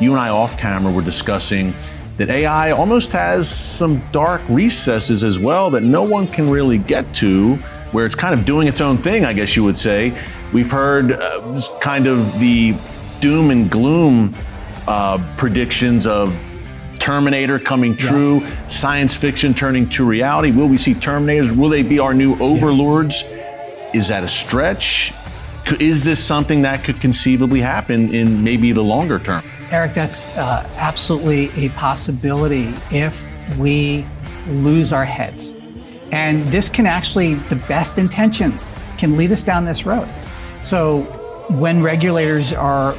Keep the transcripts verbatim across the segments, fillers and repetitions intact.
you and I off camera were discussing that A I almost has some dark recesses as well that no one can really get to, where it's kind of doing its own thing, I guess you would say. We've heard uh, kind of the doom and gloom uh, predictions of Terminator coming true, yeah. Science fiction turning to reality. Will we see Terminators? Will they be our new overlords? Yes. Is that a stretch? Is this something that could conceivably happen in maybe the longer term? Eric, that's uh, absolutely a possibility if we lose our heads. And this can actually, the best intentions can lead us down this road. So when regulators are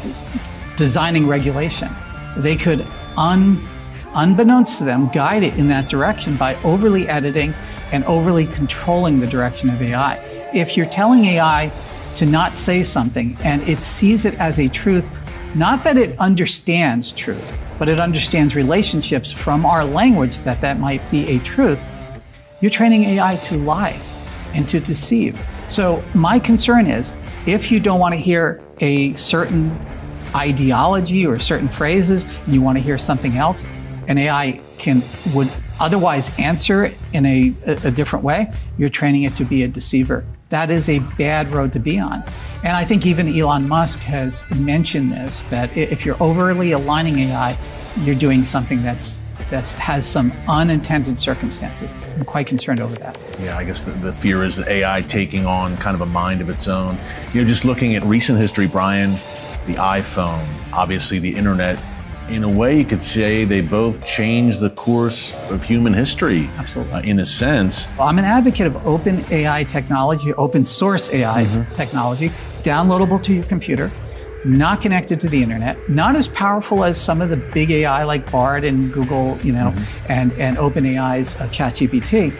designing regulation, they could, un, unbeknownst to them, guide it in that direction by overly editing and overly controlling the direction of A I. If you're telling A I to not say something and it sees it as a truth, not that it understands truth, but it understands relationships from our language that that might be a truth, you're training A I to lie and to deceive. So my concern is, if you don't want to hear a certain ideology or certain phrases, and you want to hear something else, and A I can would otherwise answer in a, a different way, you're training it to be a deceiver. That is a bad road to be on. And I think even Elon Musk has mentioned this, that if you're overly aligning A I, you're doing something that's that has some unintended circumstances. I'm quite concerned over that. Yeah, I guess the, the fear is that A I taking on kind of a mind of its own. You know, just looking at recent history, Brian, the iPhone, obviously the internet, in a way you could say they both changed the course of human history. Absolutely. Uh, in a sense. Well, I'm an advocate of open A I technology, open source A I mm-hmm. technology, downloadable to your computer, not connected to the internet, not as powerful as some of the big A I like Bard and Google, you know, mm-hmm. and, and OpenAI's uh, ChatGPT,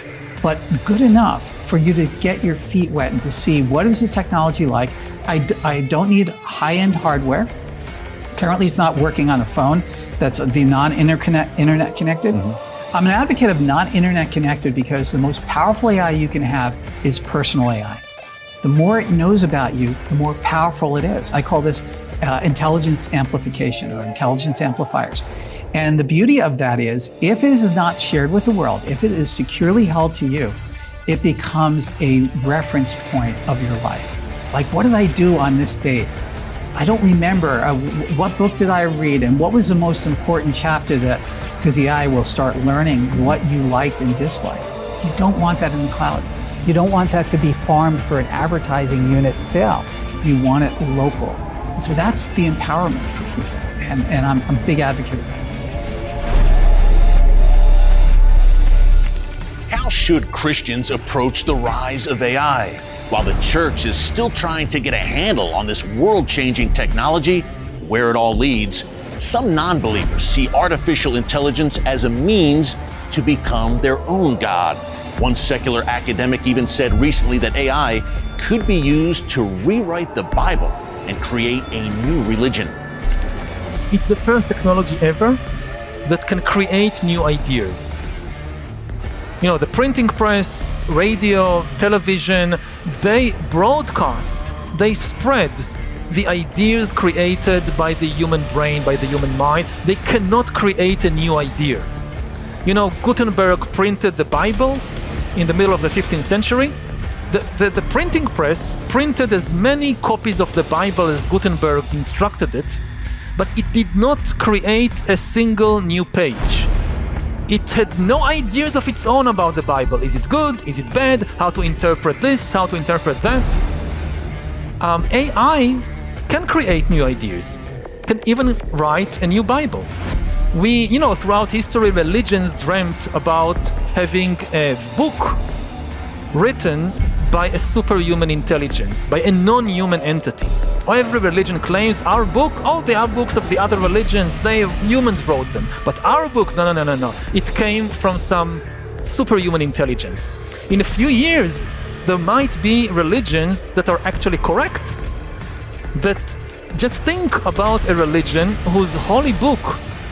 but good enough for you to get your feet wet and to see what is this technology like. I, d I don't need high-end hardware. Currently, it's not working on a phone that's the non-interconnect internet connected. Mm-hmm. I'm an advocate of non-internet connected because the most powerful A I you can have is personal A I. The more it knows about you, the more powerful it is. I call this uh, intelligence amplification or intelligence amplifiers. And the beauty of that is, if it is not shared with the world, if it is securely held to you, it becomes a reference point of your life. Like, what did I do on this date? I don't remember. Uh, what book did I read? And what was the most important chapter that, because the A I will start learning what you liked and disliked. You don't want that in the cloud. You don't want that to be farmed for an advertising unit sale. You want it local. And so that's the empowerment for people. And, and I'm, I'm a big advocate of that. How should Christians approach the rise of A I? While the church is still trying to get a handle on this world-changing technology, where it all leads, some non-believers see artificial intelligence as a means to become their own God. One secular academic even said recently that A I could be used to rewrite the Bible and create a new religion. It's the first technology ever that can create new ideas. You know, the printing press, radio, television, they broadcast, they spread the ideas created by the human brain, by the human mind. They cannot create a new idea. You know, Gutenberg printed the Bible in the middle of the fifteenth century. The, the, the printing press printed as many copies of the Bible as Gutenberg instructed it, but it did not create a single new page. It had no ideas of its own about the Bible. Is it good? Is it bad? How to interpret this? How to interpret that? Um, A I can create new ideas, can even write a new Bible. We, you know, throughout history, religions dreamt about having a book written by a superhuman intelligence, by a non-human entity. Every religion claims our book, all the other books of the other religions, they humans wrote them. But our book, no, no, no, no, no. It came from some superhuman intelligence. In a few years, there might be religions that are actually correct. That just think about a religion whose holy book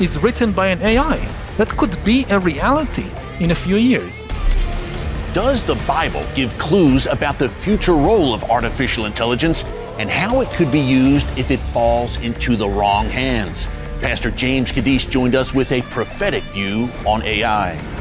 is written by an A I. That could be a reality in a few years. Does the Bible give clues about the future role of artificial intelligence and how it could be used if it falls into the wrong hands? Pastor James Kadish joined us with a prophetic view on A I.